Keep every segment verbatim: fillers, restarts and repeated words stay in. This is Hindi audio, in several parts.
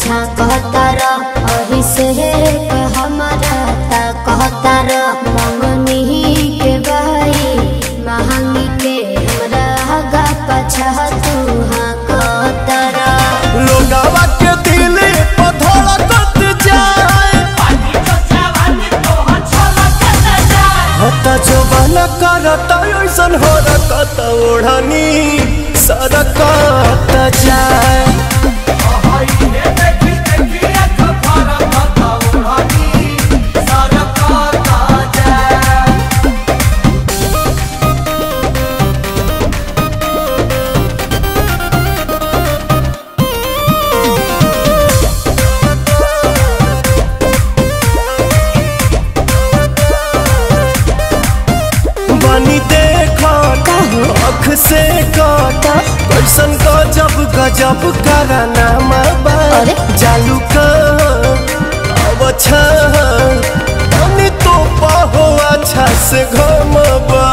अच्छा कहता अभिषेक हमारा कहता मंगनी के भाई महंगी के हमरा पछा तू हाँ कहता लोगावा के दिल से काटा कैसन गजब गजब कराना माबा जालू का अवच्छा तनी तो पाहो अच्छा से घमबा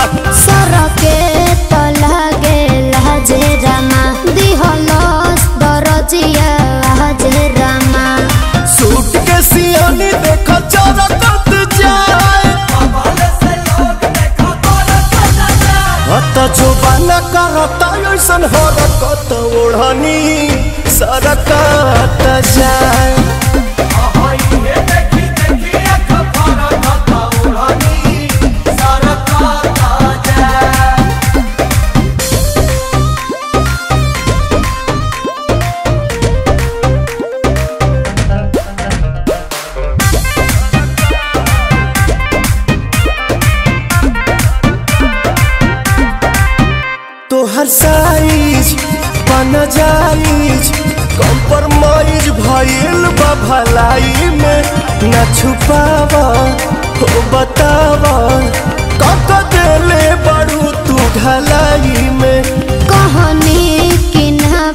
सारा के तो लागे लाजे रामा दिहलस दरजिया लाजे रामा सूट के सियानी देख चरकत जाए बाबा से लोग देखो तो जो करता ऐसन हरकत ओढ़नी सरकत जाए तोहर साइज बन जाइज कॉम्प्रोमाइज भइल बा भलाई में न छुपावा हो बतावा कब देले बड़ू तू ढलाई में कहानी की ना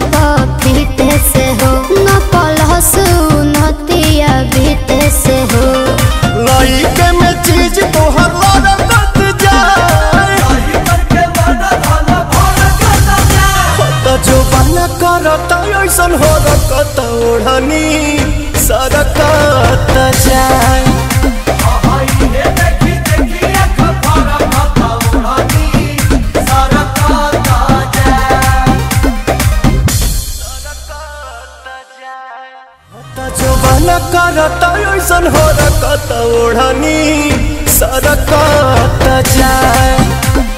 पीते से हो न पलस नतिया बीते से हो लाइक में चीज तोहर करता ऐसन हो रखत ओढ़नी सरकत जाए करता ऐसन हो रखत ओढ़नी सरकत जाए।